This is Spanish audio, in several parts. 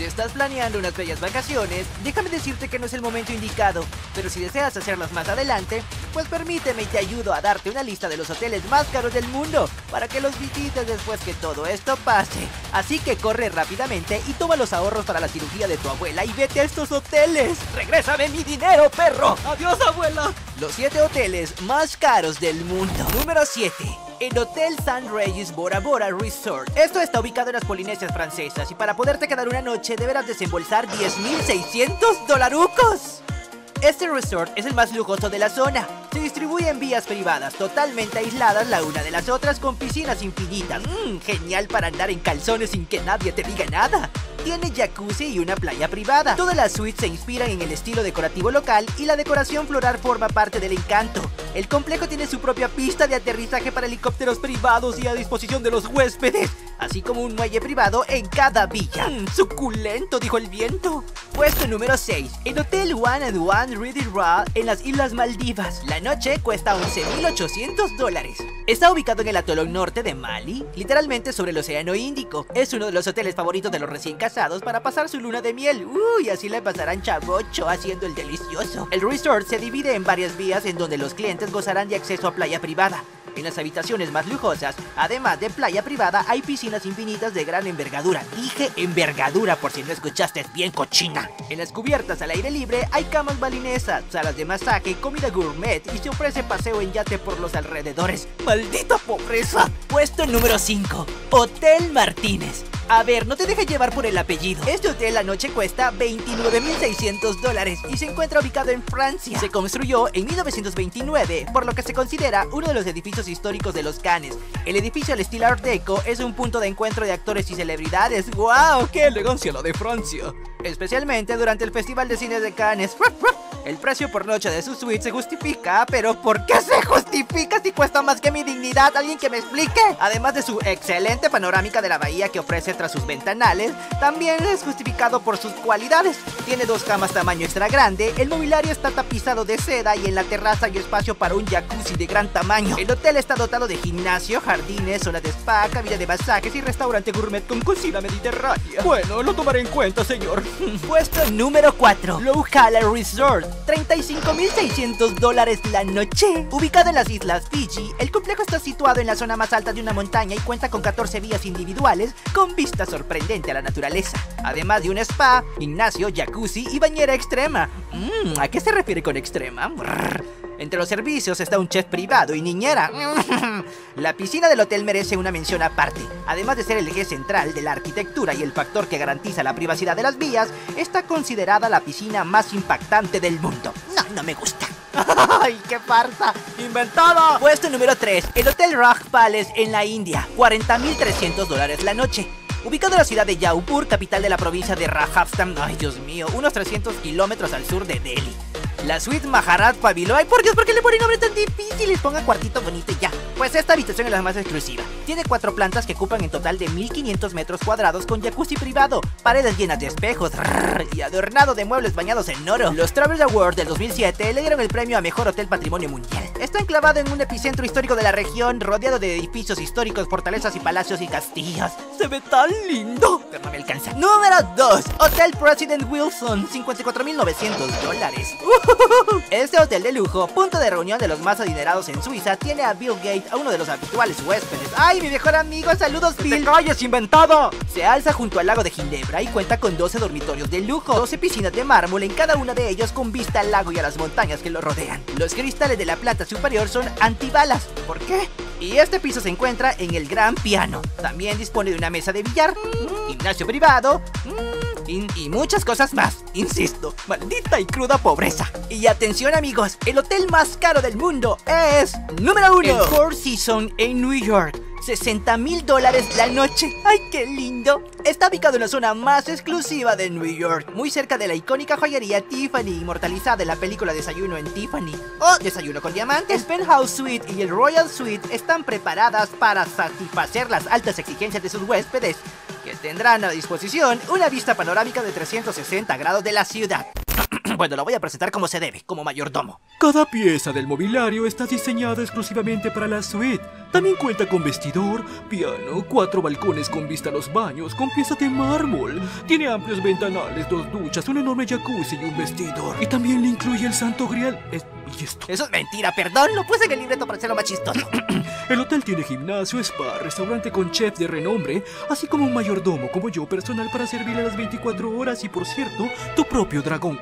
Si estás planeando unas bellas vacaciones, déjame decirte que no es el momento indicado, pero si deseas hacerlas más adelante, pues permíteme y te ayudo a darte una lista de los hoteles más caros del mundo para que los visites después que todo esto pase. Así que corre rápidamente y toma los ahorros para la cirugía de tu abuela y vete a estos hoteles. ¡Regrésame mi dinero, perro! ¡Adiós, abuela! Los 7 hoteles más caros del mundo. Número 7. El Hotel Saint Regis Bora Bora Resort. Esto está ubicado en las Polinesias Francesas y para poderte quedar una noche deberás desembolsar $10,600 dolarucos. Este resort es el más lujoso de la zona. Se distribuye en vías privadas, totalmente aisladas la una de las otras, con piscinas infinitas. Genial para andar en calzones sin que nadie te diga nada. Tiene jacuzzi y una playa privada. Todas las suites se inspiran en el estilo decorativo local y la decoración floral forma parte del encanto. El complejo tiene su propia pista de aterrizaje para helicópteros privados y a disposición de los huéspedes, así como un muelle privado en cada villa. ¡Suculento!, dijo el viento. Puesto número 6. El Hotel One and One Reethi Rah en las Islas Maldivas. La noche cuesta $11,800 dólares. Está ubicado en el atolón norte de Mali, literalmente sobre el océano Índico. Es uno de los hoteles favoritos de los recién casados para pasar su luna de miel. Y así la pasarán chavocho haciendo el delicioso. El resort se divide en varias vías en donde los clientes gozarán de acceso a playa privada. En las habitaciones más lujosas, además de playa privada, hay piscinas infinitas de gran envergadura. Dije envergadura por si no escuchaste bien, cochina. En las cubiertas al aire libre hay camas balinesas, salas de masaje, comida gourmet y se ofrece paseo en yate por los alrededores. ¡Maldita pobreza! Puesto número 5. Hotel Martínez. A ver, no te dejes llevar por el apellido. Este hotel la noche cuesta $29,600 dólares y se encuentra ubicado en Francia. Se construyó en 1929, por lo que se considera uno de los edificios históricos de los Cannes. El edificio al estilo Art Deco es un punto de encuentro de actores y celebridades. ¡Guau! ¡Qué elegancia la de Francia! Especialmente durante el Festival de Cine de Cannes. El precio por noche de su suite se justifica, pero ¿por qué se justifica si cuesta más que mi dignidad? ¿Alguien que me explique? Además de su excelente panorámica de la bahía que ofrece tras sus ventanales, también es justificado por sus cualidades. Tiene 2 camas tamaño extra grande, el mobiliario está tapizado de seda y en la terraza hay espacio para un jacuzzi de gran tamaño. El hotel está dotado de gimnasio, jardines, zona de spa, cabina de masajes y restaurante gourmet con cocina mediterránea. Bueno, lo tomaré en cuenta, señor. Puesto número 4. Blue Hala Resort. $35,600 dólares la noche. Ubicado en las Islas Fiji, el complejo está situado en la zona más alta de una montaña y cuenta con 14 vías individuales con vista sorprendente a la naturaleza, además de un spa, gimnasio, jacuzzi y bañera extrema. ¿A qué se refiere con extrema? Entre los servicios está un chef privado y niñera. La piscina del hotel merece una mención aparte. Además de ser el eje central de la arquitectura y el factor que garantiza la privacidad de las vías, está considerada la piscina más impactante del mundo. No me gusta. ¡Ay, qué farsa! ¡Inventada! Puesto número 3. El Hotel Raj Palace en la India. $40,300 dólares la noche. Ubicado en la ciudad de Jaipur, capital de la provincia de Rajasthan. ¡Ay, Dios mío! Unos 300 kilómetros al sur de Delhi. La suite Maharat Pabiloay. ¡Por Dios! ¿Por qué le ponen nombres tan difíciles? Pongan cuartito bonito y ya. Pues esta habitación es la más exclusiva. Tiene 4 plantas que ocupan en total de 1,500 metros cuadrados con jacuzzi privado, paredes llenas de espejos y adornado de muebles bañados en oro. Los Travel Awards del 2007 le dieron el premio a Mejor Hotel Patrimonio Mundial. Está enclavado en un epicentro histórico de la región, rodeado de edificios históricos, fortalezas y palacios y castillos. ¡Se ve tan lindo! Pero no me alcanza. Número 2. Hotel President Wilson. $54,900 dólares. Este hotel de lujo, punto de reunión de los más adinerados en Suiza, tiene a Bill Gates, a uno de los habituales huéspedes. ¡Ay, mi mejor amigo! ¡Saludos, Bill! ¡Te calles, inventado! Se alza junto al lago de Ginebra y cuenta con 12 dormitorios de lujo, 12 piscinas de mármol en cada una de ellos con vista al lago y a las montañas que lo rodean. Los cristales de la planta superior son antibalas. ¿Por qué? Y este piso se encuentra en el gran piano. También dispone de una mesa de billar, gimnasio privado, y muchas cosas más. Insisto, maldita y cruda pobreza. Y atención, amigos, el hotel más caro del mundo es... Número 1. El Four Seasons en New York. $60,000 dólares la noche. ¡Ay, qué lindo! Está ubicado en la zona más exclusiva de New York, muy cerca de la icónica joyería Tiffany, inmortalizada en la película Desayuno en Tiffany o Desayuno con Diamantes. El Penthouse Suite y el Royal Suite están preparadas para satisfacer las altas exigencias de sus huéspedes, que tendrán a disposición una vista panorámica de 360 grados de la ciudad. Bueno, lo voy a presentar como se debe, como mayordomo. Cada pieza del mobiliario está diseñada exclusivamente para la suite. También cuenta con vestidor, piano, 4 balcones con vista a los baños, con piezas de mármol. Tiene amplios ventanales, 2 duchas, un enorme jacuzzi y un vestidor. Y también le incluye el santo grial. ¿Y esto? Eso es mentira, perdón, lo puse en el libreto para hacerlo más chistoso. El hotel tiene gimnasio, spa, restaurante con chef de renombre, así como un mayordomo como yo personal para servirle a las 24 horas y, por cierto, tu propio dragón.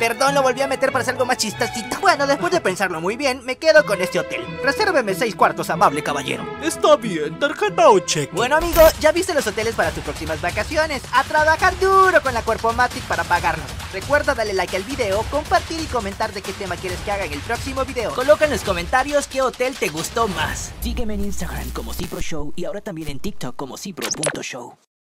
Perdón, lo volví a meter para hacer algo más chistosito. Bueno, después de pensarlo muy bien, me quedo con este hotel. Resérveme 6 cuartos, amable caballero. Está bien, tarjeta o cheque. Bueno, amigo, ya viste los hoteles para tus próximas vacaciones. A trabajar duro con la Cuerpomatic para pagarnos. Recuerda darle like al video, compartir y comentar de qué tema quieres que haga en el próximo video. Coloca en los comentarios qué hotel te gustó más. Sígueme en Instagram como CiproShow y ahora también en TikTok como cipro.show.